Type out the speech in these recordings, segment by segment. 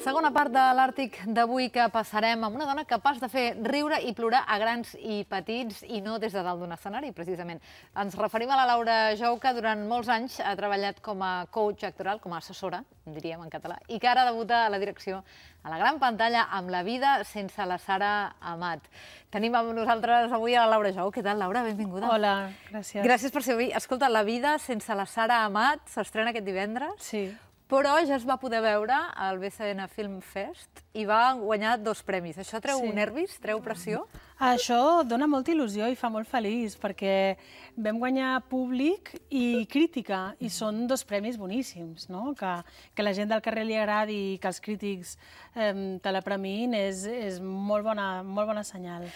Segona part de l'Àrtic d'avui que passarem amb una dona capaç de fer riure i plorar a grans i petits i no des de dalt d'un escenari, precisament. Ens referim a la Laura Jou, que durant molts anys ha treballat com a coach actoral, com a assessora, diríem en català, i que ara debuta a la direcció a la gran pantalla amb La vida sense la Sara Amat. Tenim amb nosaltres avui a la Laura Jou. Què tal, Laura? Benvinguda. Hola, gràcies. Gràcies per ser avui. Escolta, La vida sense la Sara Amat s'estrena aquest divendres. Sí. Però ja es va poder veure al BCN Filmfest i va guanyar 2 premis. Això treu nervis, treu pressió? Això dona molta il·lusió i fa molt feliç, perquè vam guanyar públic i crítica, i són 2 premis boníssims, no? Que la gent del carrer li agradi i que els crítics te la premiïn és molt bona senyal.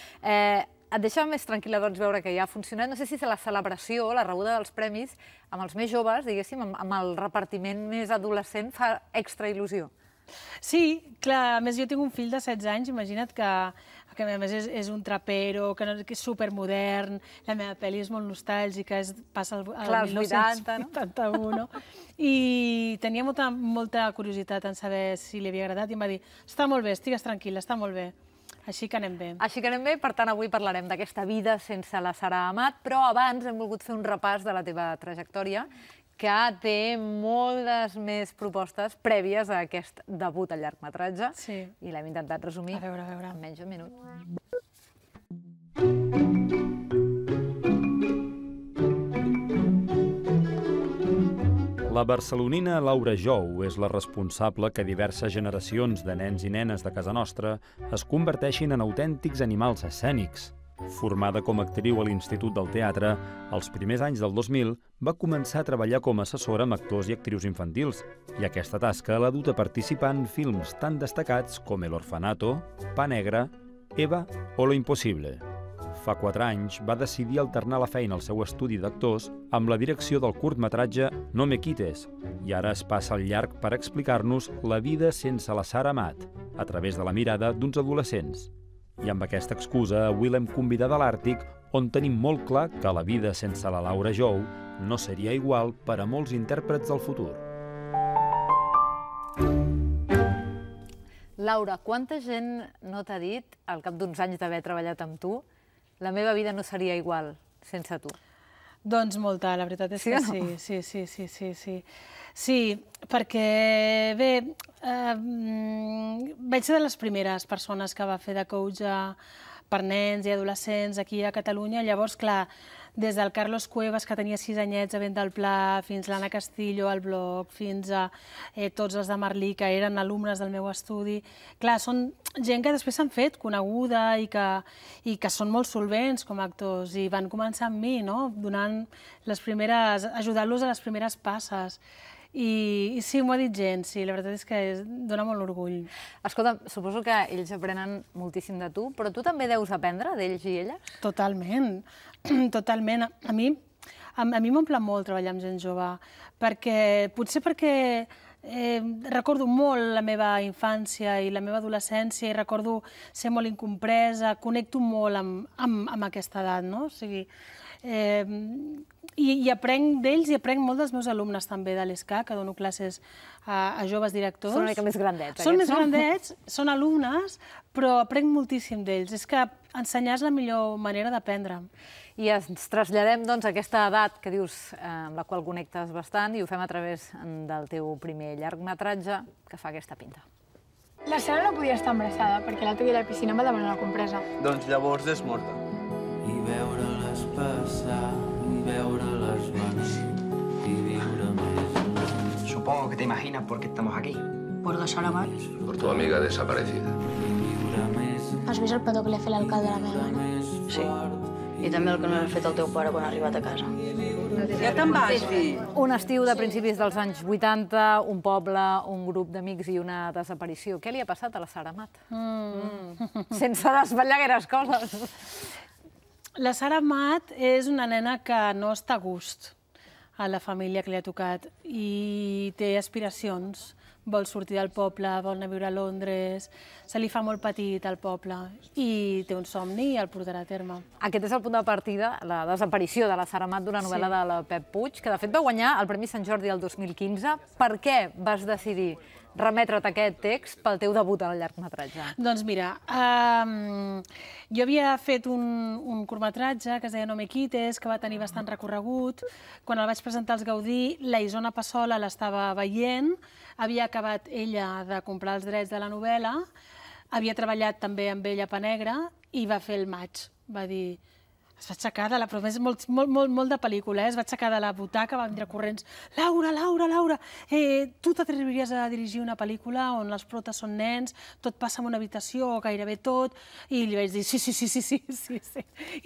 Et deixava més tranquil·la veure que ja ha funcionat. No sé si la celebració, la rebuda dels premis, amb els més joves, diguéssim, amb el repartiment més adolescent, fa extra il·lusió. Sí, clar, a més jo tinc un fill de 16 anys, imagina't que a més és un trapero, que és supermodern, la meva pel·li és molt nostàlgica, passa al 1981, i tenia molta curiositat en saber si li havia agradat, i em va dir, està molt bé, estigues tranquil·la, està molt bé. Així que anem bé. Així que anem bé, per tant, avui parlarem d'aquesta vida sense la Sara Amat, però abans hem volgut fer un repàs de la teva trajectòria, que té moltes més propostes prèvies a aquest debut al llargmetratge, i l'hem intentat resumir en menys d'un minut. La barcelonina Laura Jou és la responsable que diverses generacions de nens i nenes de casa nostra es converteixin en autèntics animals escènics. Formada com a actriu a l'Institut del Teatre, als primers anys del 2000 va començar a treballar com a assessora amb actors i actrius infantils, i aquesta tasca l'ha dut a participar en films tan destacats com El orfanato, Pa negre, EVA o Lo imposible. Fa 4 anys va decidir alternar la feina al seu estudi d'actors amb la direcció del curtmetratge No me quites, i ara es passa al llarg per explicar-nos La vida sense la Sara Amat, a través de la mirada d'uns adolescents. I amb aquesta excusa avui l'hem convidada a l'Àrtic, on tenim molt clar que la vida sense la Laura Jou no seria igual per a molts intèrprets del futur. Laura, quanta gent no t'ha dit, al cap d'uns anys d'haver treballat amb tu, la meva vida no seria igual sense tu? Doncs molta, la veritat és que sí. Sí, perquè, bé, vaig ser de les primeres persones que va fer de coach per nens i adolescents aquí a Catalunya. Llavors, clar, des del Carlos Cuevas, que tenia 6 anyets, a Vent del Pla, fins l'Anna Castillo, al Bloc, fins a tots els de Merlí, que eren alumnes del meu estudi. Clar, són gent que després s'han fet coneguda i que són molt solvents com a actors, i van començar amb mi, no?, ajudant-los a les primeres passes. I sí, m'ho ha dit gent, sí, la veritat és que dona molt orgull. Escolta, suposo que ells aprenen moltíssim de tu, però tu també deus aprendre d'ells i elles? Totalment, totalment. A mi m'omple molt treballar amb gent jove, potser perquè recordo molt la meva infància i la meva adolescència, i recordo ser molt incompresa, connecto molt amb aquesta edat, no? O sigui, i aprenc d'ells i aprenc molt dels meus alumnes també de l'ESCA, que dono classes a joves directors. Són una mica més grandets. Són més grandets, són alumnes, però aprenc moltíssim d'ells. És que ensenyar és la millor manera d'aprendre. I ens traslladem a aquesta edat que dius amb la qual connectes bastant, i ho fem a través del teu primer llargmetratge, que fa aquesta pinta. La Sara no podia estar embarassada perquè l'altre dia a la piscina em va demanar la compresa. Doncs llavors és morta. I veure-les passar, i veure-les venir, i viure més lluny. Supongo que te imaginas por qué estamos aquí. ¿Por la Sara Amat? Por tu amiga desaparecida. Has vist el petó que li ha fet l'alcalde a la meva mare? Sí, i també el que no li ha fet el teu pare quan ha arribat a casa. Ja te'n vas, fill. Un estiu de principis dels anys 80, un poble, un grup d'amics i una desaparició. Què li ha passat a la Sara Amat? Sense desvetllar gaires coses. La Sara Amat és una nena que no està a gust a la família que li ha tocat i té aspiracions. vol sortir del poble, vol anar a viure a Londres, se li fa molt petit al poble i té un somni i el portarà a terme. Aquest és el punt de partida, la desaparició de la Sara Amat d'una novel·la de la Pep Puig, que de fet va guanyar el Premi Sant Jordi el 2015. Per què vas decidir remetre't aquest text pel teu debut al llargmetratge? Doncs mira, jo havia fet un curtmetratge que es deia No me quites, que va tenir bastant recorregut. Quan el vaig presentar als Gaudí, la Isona Passola l'estava veient, havia acabat ella de comprar els drets de la novel·la, havia treballat també amb ella a Pa negre i va fer el match. Va dir... Es va aixecar de la... Però és molt de pel·lícula, eh? Es va aixecar de la butaca, va vindre corrents... Laura, tu t'atreviries a dirigir una pel·lícula on les protes són nens, tot passa en una habitació, o gairebé tot... I li vaig dir, sí,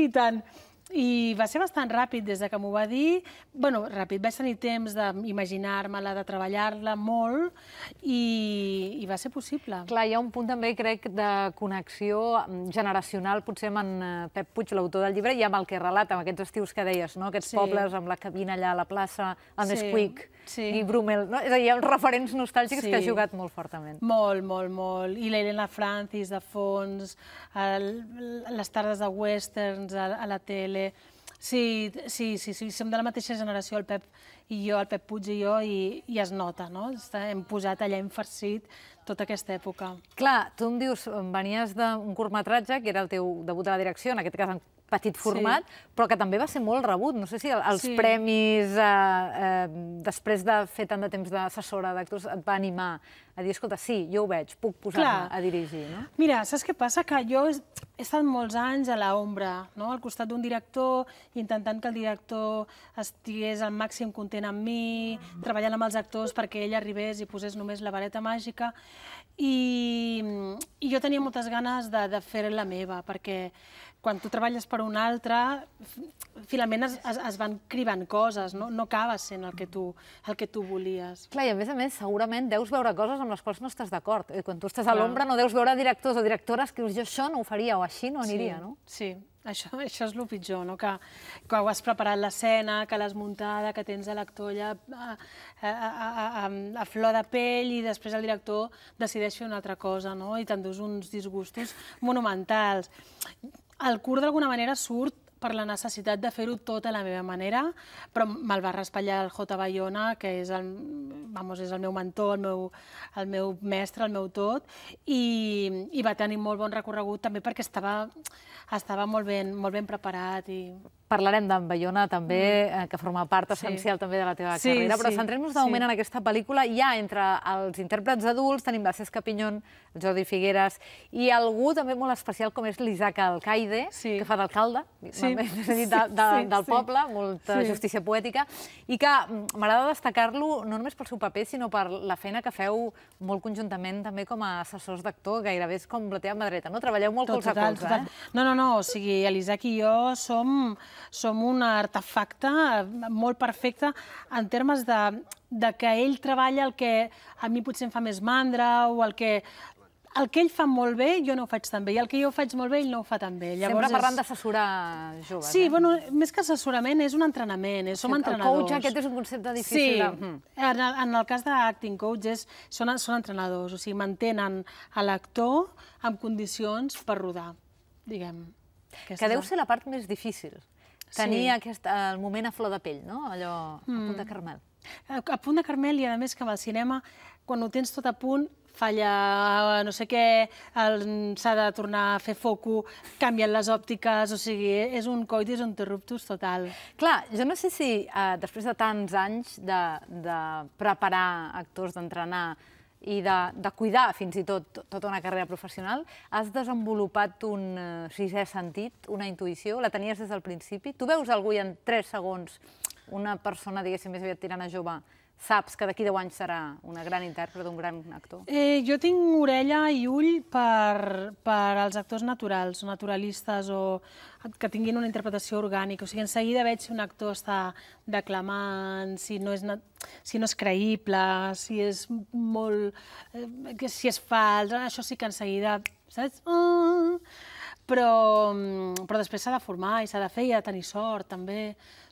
i tant. I va ser bastant ràpid des que m'ho va dir. Bueno, ràpid, vaig tenir temps d'imaginar-me-la, de treballar-la molt, i va ser possible. Clar, hi ha un punt també, crec, de connexió generacional, potser amb en Pep Puig, l'autor del llibre, i amb el que relata, amb aquests estius que deies, no? Aquests pobles, amb la cabina allà a la plaça, amb Nesquik i Brumel. És a dir, hi ha uns referents nostàlgics que ha jugat molt fortament. Molt. I l'Helena Francis, de fons, les tardes de westerns a la tele... Sí, som de la mateixa generació, el Pep i jo, el Pep Puig i jo, i es nota, no? Hem posat allà farcit tota aquesta època. Clar, tu em dius, venies d'un curtmetratge, que era el teu debut a la direcció, en aquest cas en petit format, però que també va ser molt rebut. No sé si els premis, després de fer tant de temps d'assessora d'actors, et va animar a dir, escolta, sí, jo ho veig, puc posar-me a dirigir, no? Mira, saps què passa? Que jo he estat molts anys a l'ombra, no? Al costat d'un director, intentant que el director estigués al màxim content amb mi, treballant amb els actors perquè ell arribés i posés només la vareta màgica. I jo tenia moltes ganes de fer la meva, perquè quan tu treballes per un altre, finalment es van cribant coses, no acabes sent el que tu volies. Clar, i a més, segurament deus veure coses amb les quals no estàs d'acord. Quan tu estàs a l'ombra no deus veure directors o directores que dius jo això no ho faria o així no aniria, no? Sí, això és el pitjor, no? Que ho has preparat l'escena, que l'has muntada, que tens l'actor allà a flor de pell i després el director decideix fer una altra cosa, no? I t'endús uns disgustos monumentals. El curt d'alguna manera surt per la necessitat de fer-ho tot a la meva manera, però me'l va raspallar el J. Bayona, que és el meu mentor, el meu mestre, el meu tot, i va tenir molt bon recorregut també perquè estava molt ben preparat. Parlarem d'en Bayona també, que forma part essencial també de la teva carrera, però centrem-nos de moment en aquesta pel·lícula. Ja entre els intèrprets adults tenim la Cesc Pinyol, el Jordi Figueres, i algú també molt especial com és l'Isaac Alcaide, que fa d'alcalde del poble, molta justícia poètica, i que m'agrada destacar-lo no només pel seu paper, sinó per la feina que feu molt conjuntament també com a assessors d'actor, gairebé és com la teva mà dreta, no? Treballeu molt colze a colze. No, o sigui, l'Isaac i jo som un artefacte molt perfecte en termes de que ell treballa el que a mi potser em fa més mandra o el que ell fa molt bé jo no ho faig tan bé i el que jo faig molt bé ell no ho fa tan bé. Sempre parlant d'assessorar joves. Sí, més que assessorament és un entrenament, som entrenadors. El coach aquest és un concepte difícil. Sí, en el cas d'acting coach són entrenadors, o sigui, mantenen l'actor en condicions per rodar, diguem. Que deu ser la part més difícil, tenir el moment a flor de pell, no? Allò a punt de caramel. A punt de caramel i, a més, que amb el cinema, quan ho tens tot a punt, falla no sé què, s'ha de tornar a fer foco, canvien les òptiques, o sigui, és un coitus interruptus total. Clar, jo no sé si després de tants anys de preparar actors, d'entrenar, i de cuidar fins i tot tota una carrera professional, has desenvolupat un sisè sentit, una intuïció, la tenies des del principi? Tu veus algú i en 3 segons una persona, diguéssim, més aviat tirant a jove, saps que d'aquí 10 anys serà una gran intèrpret, un gran actor? Jo tinc orella i ull per als actors naturals, naturalistes o que tinguin una interpretació orgànica. O sigui, en seguida veig si un actor està declamant, si no és creïble, si és molt... si és fals, això sí que en seguida... Saps? Però després s'ha de formar i s'ha de fer i ha de tenir sort, també.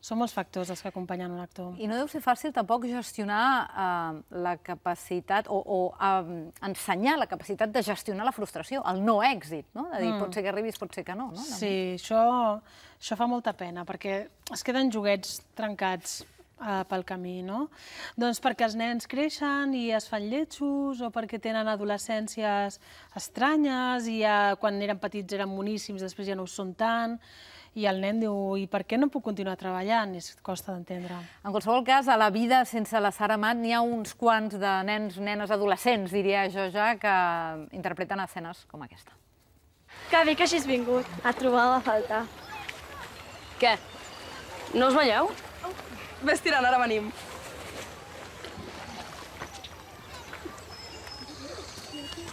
Són molts factors els que acompanyen un actor. I no deu ser fàcil tampoc gestionar la capacitat o ensenyar la capacitat de gestionar la frustració, el no èxit, no? De dir, pot ser que arribis, pot ser que no. Sí, això fa molta pena, perquè es queden joguets trencats pel camí, no? Doncs perquè els nens creixen i es fan lletjos o perquè tenen adolescències estranyes i quan eren petits eren boníssims, després ja no ho són tant. I el nen diu, i per què no puc continuar treballant? I costa d'entendre. En qualsevol cas, a La vida sense la Sara Amat n'hi ha uns quants de nens, nenes, adolescents, diria jo ja, que interpreten escenes com aquesta. Que bé que hagis vingut. Et trobava a faltar. Què? No us veieu? Ves tirant, ara venim.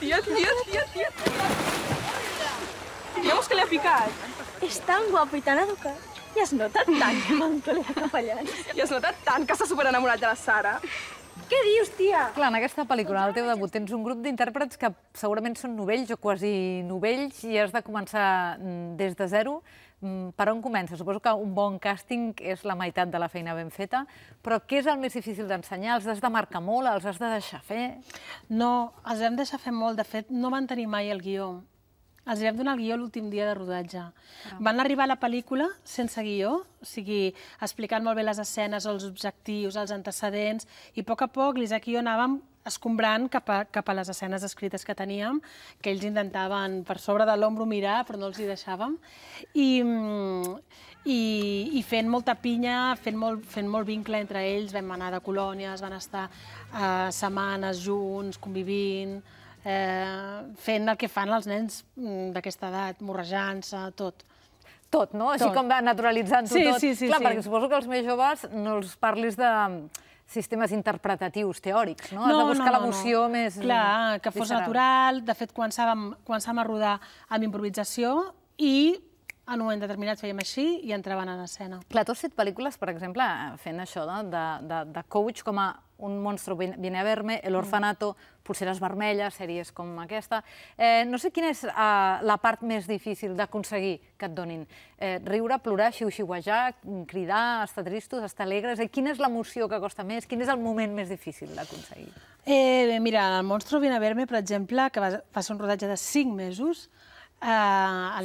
Tia! Veus que l'he picat? És tan guapo i tan educat. I has notat tant que m'encolé de capellans. I has notat tant que s'ha superenamorat de la Sara. Què dius, tia? Clar, en aquesta pel·lícula, el teu debut, tens un grup d'intèrprets que segurament són novells o quasi novells i has de començar des de zero. Per on comença? Suposo que un bon càsting és la meitat de la feina ben feta, però què és el més difícil d'ensenyar? Els has de marcar molt? Els has de deixar fer? No, els hem deixat fer molt. De fet, no van tenir mai el guió. Els vam donar el guió l'últim dia de rodatge. Van arribar a la pel·lícula sense guió, o sigui, explicant molt bé les escenes, els objectius, els antecedents, i a poc l'Isaac i jo anàvem escombrant cap a les escenes escrites que teníem, que ells intentaven per sobre de l'ombro mirar, però no els hi deixàvem, i fent molta pinya, fent molt vincle entre ells, vam anar de colònies, van estar setmanes junts, convivint, fent el que fan els nens d'aquesta edat, morrejant-se, tot. Tot, no? Així com naturalitzant-ho tot. Sí. Clar, perquè suposo que els més joves no els parlis de sistemes interpretatius teòrics, no? Has de buscar l'emoció més... Clar, que fos natural. De fet, començàvem a rodar amb improvisació i en un moment determinat fèiem així i entraven en escena. Clar, tu has fet pel·lícules, per exemple, fent això de coach com a Un monstruo viene a verme, El orfanato, Pulseres vermelles, sèries com aquesta. No sé quina és la part més difícil d'aconseguir que et donin. Riure, plorar, xiu-xiuejar, cridar, estar tristos, estar alegres... Quina és l'emoció que costa més? Quin és el moment més difícil d'aconseguir? Mira, El monstruo viene a verme, per exemple, que va ser un rodatge de 5 mesos. 5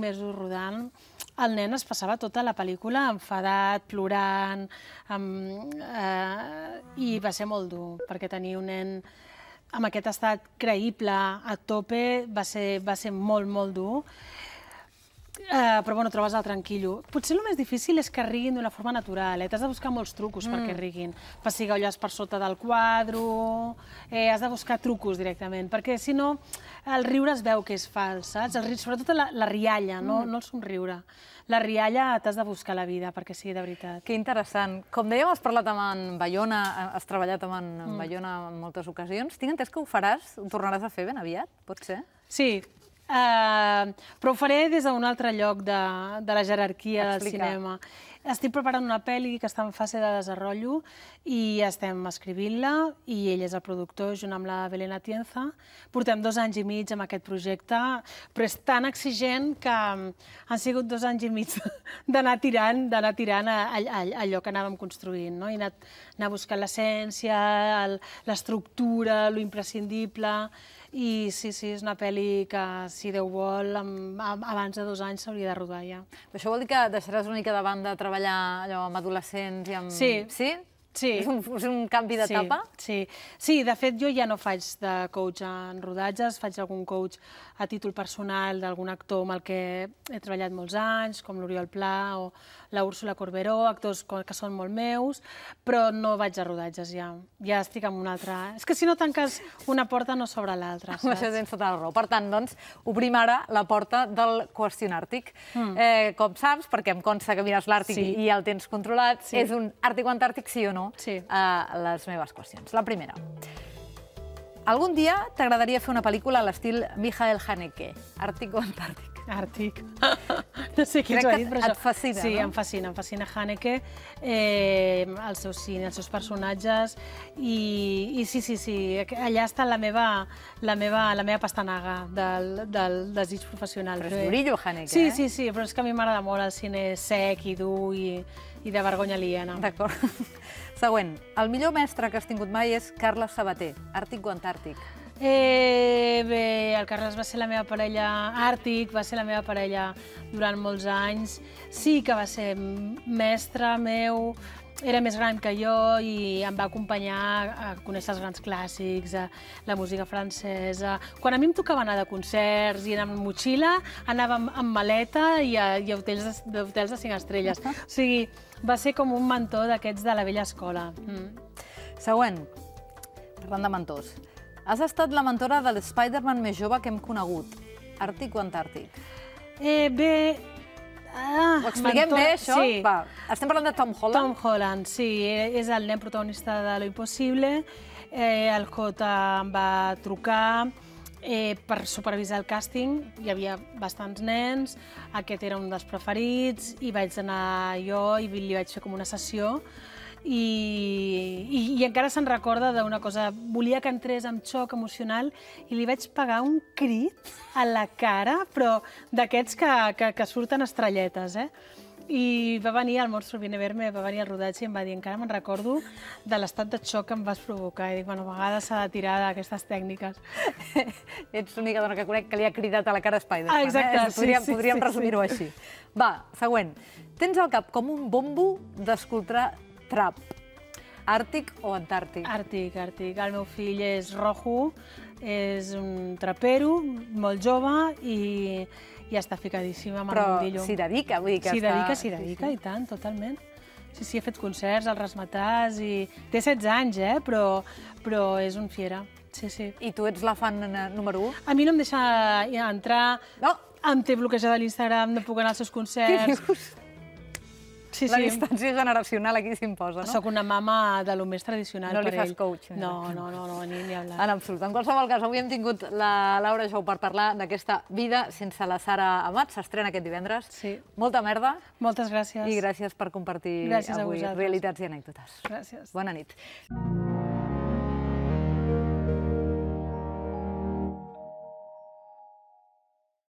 mesos rodant. El nen es passava tota la pel·lícula enfadat, plorant, i va ser molt dur, perquè tenir un nen amb aquest estat creïble a tope va ser molt, molt dur. Però, bueno, trobes el tranquillo. Potser el més difícil és que riguin d'una forma natural. T'has de buscar molts trucos perquè riguin. Pessigolles per sota del quadro... Has de buscar trucos directament, perquè, si no, el riure es veu que és fals, saps? Sobretot la rialla, no el somriure. La rialla t'has de buscar la vida, perquè sigui de veritat. Que interessant. Com dèiem, has parlat amb en Bayona, has treballat amb en Bayona en moltes ocasions. Tinc entès que ho faràs, ho tornaràs a fer ben aviat, pot ser? Sí. Però ho faré des d'un altre lloc de la jerarquia del cinema. Estic preparant una pel·li que està en fase de desenvolupament i estem escrivint-la, i ell és el productor, junt amb la Belén Atienza. Portem 2 anys i mig amb aquest projecte, però és tan exigent que han sigut 2 anys i mig d'anar tirant allò que anàvem construint, i anar buscant l'essència, l'estructura, l'imprescindible... I sí, és una pel·li que, si Déu vol, abans de 2 anys s'hauria de rodar ja. Això vol dir que deixaràs una mica de banda a treballar amb adolescents i amb... Sí. És un canvi d'etapa? Sí, de fet, jo ja no faig de coach en rodatges, faig algun coach a títol personal d'algun actor amb el que he treballat molts anys, com l'Oriol Pla o la Úrsula Corberó, actors que són molt meus, però no vaig a rodatges ja. Ja estic amb una altra... És que si no tanques una porta no s'obre l'altra, saps? Això tens tota la raó. Per tant, doncs, obrim ara la porta del qüestionari àrtic. Com saps, perquè em consta que mires l'àrtic i ja el tens controlat, és un àrtic o antàrtic, sí o no, a les meves qüestions. La primera. Algun dia t'agradaria fer una pel·lícula a l'estil Michael Haneke, àrtic o antàrtic? Àrtic. No sé qui ens ho ha dit, però això... Et fascina, no? Sí, em fascina Haneke, el seu cine, els seus personatges, i sí, allà està la meva pastanaga del desig professional. Però és durillo, Haneke, eh? Sí, però és que a mi m'agrada molt el cine sec i dur, I de vergonya aliena. D'acord. Següent. El millor mestre que has tingut mai és Carles Sabaté, Àrtic o Antàrtic? Bé, el Carles va ser la meva parella Àrtic, va ser la meva parella durant molts anys. Sí que va ser mestre meu, era més gran que jo i em va acompanyar a conèixer els grans clàssics, la música francesa. Quan a mi em tocava anar de concerts i anar amb motxilla, anava amb maleta i a hotels de 5 estrelles. O sigui, va ser com un mentor d'aquests de la vella escola. Següent, parlant de mentors. Has estat la mentora de l'Spider-Man més jove que hem conegut, Àrtic o Antàrtic? Bé... Ho expliquem bé, això? Estem parlant de Tom Holland? Tom Holland, sí. És el nen protagonista de Lo imposible. El J em va trucar per supervisar el càsting. Hi havia bastants nens, aquest era un dels preferits, i vaig anar jo i li vaig fer com una sessió. I encara se'n recorda d'una cosa. Volia que entrés amb xoc emocional i li vaig pegar un crit a la cara, però d'aquests que surten estrelletes, eh? I va venir El monstruo viene a verme, va venir al rodatge i em va dir encara me'n recordo de l'estat de xoc que em vas provocar. I dic, bueno, a vegades s'ha de tirar d'aquestes tècniques. Ets l'única dona que conec que li ha cridat a la cara a Spider-Man. Exacte. Podríem resumir-ho així. Va, següent. Tens al cap com un bombo d'escoltar trap. Àrtic o Antàrtic? Àrtic, Àrtic. El meu fill és Rojo, és un trapero, molt jove i està ficadíssima amb el mundillo. Però s'hi dedica, vull dir que està... S'hi dedica, i tant, totalment. Sí, he fet concerts, els resmetars i... Té 16 anys, però és un fiera. Sí. I tu ets la fan número 1? A mi no em deixa entrar, em té bloquejada a l'Instagram, no puc anar als seus concerts... Què dius? La distància generacional aquí s'imposa, no? Soc una mama de lo més tradicional per ell. No li fas coach. No, ni hablar. En absolut. En qualsevol cas, avui hem tingut la Laura Jou per parlar d'aquesta vida sense la Sara Amat. S'estrena aquest divendres. Sí. Molta merda. Moltes gràcies. I gràcies per compartir avui realitats i anècdotes. Gràcies. Bona nit.